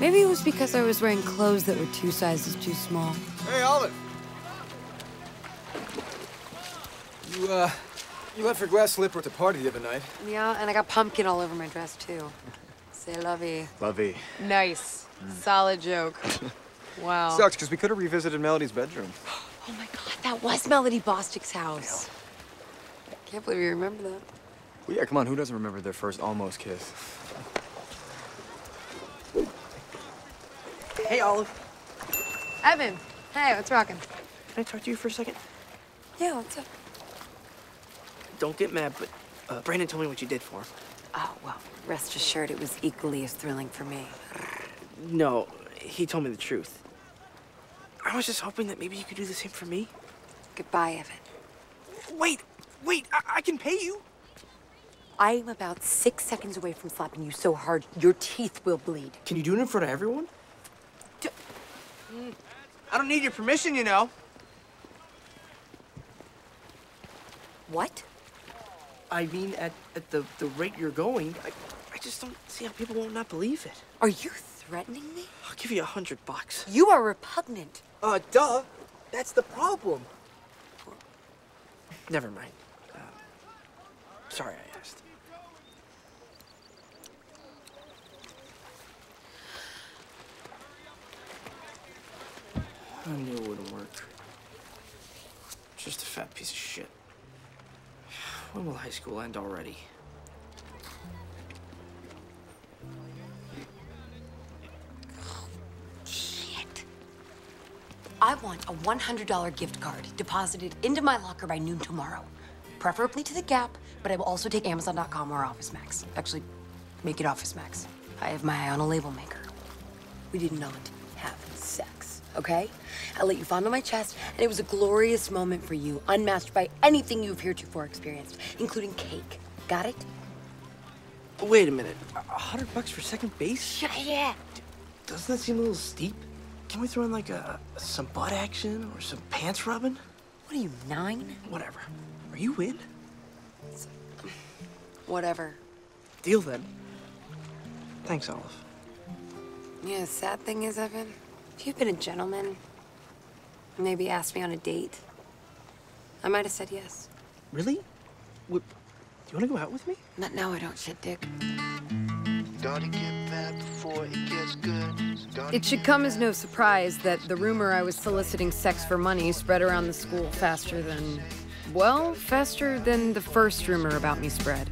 Maybe it was because I was wearing clothes that were 2 sizes too small. Hey, Olive. You left your glass slipper at the party the other night. Yeah, and I got pumpkin all over my dress, too. C'est la vie. La vie. Nice. Solid joke. Wow. Sucks, because we could have revisited Melody's bedroom. Oh, my God, that was Melody Bostick's house. Yeah. I can't believe you remember that. Well, yeah, come on, who doesn't remember their first almost kiss? Hey, Olive. Evan. Hey, what's rockin'? Can I talk to you for a second? Yeah, what's up? Don't get mad, but Brandon told me what you did for him. Oh, well, rest assured it was equally as thrilling for me. No, he told me the truth. I was just hoping that maybe you could do the same for me. Goodbye, Evan. Wait, I can pay you. I am about 6 seconds away from slapping you so hard, your teeth will bleed. Can you do it in front of everyone? I don't need your permission, you know. What? I mean, at the rate you're going, I just don't see how people will not believe it. Are you threatening me? I'll give you $100. You are repugnant. Duh. That's the problem. Never mind. Sorry I asked. I knew it wouldn't work. Just a fat piece of shit. When will high school end already? Oh, shit. I want a $100 gift card deposited into my locker by noon tomorrow. Preferably to the Gap, but I will also take Amazon.com or Office Max. Actually, make it Office Max. I have my eye on a label maker. We did not have sex, okay? I let you fondle my chest, and it was a glorious moment for you, unmatched by anything you've heretofore experienced, including cake. Got it? Wait a minute. $100 for second base? Yeah. Doesn't that seem a little steep? Can we throw in, like, some butt action or some pants rubbing? What are you, 9? Whatever. Are you in? Whatever. Deal, then. Thanks, Olive. Yeah, the sad thing is, Evan, if you'd been a gentleman, maybe asked me on a date, I might have said yes. Really? What, do you want to go out with me? Not now, I don't, shit, dick. Gotta get back before it gets good. It should come as no surprise that the rumor I was soliciting sex for money spread around the school faster than... well, faster than the first rumor about me spread.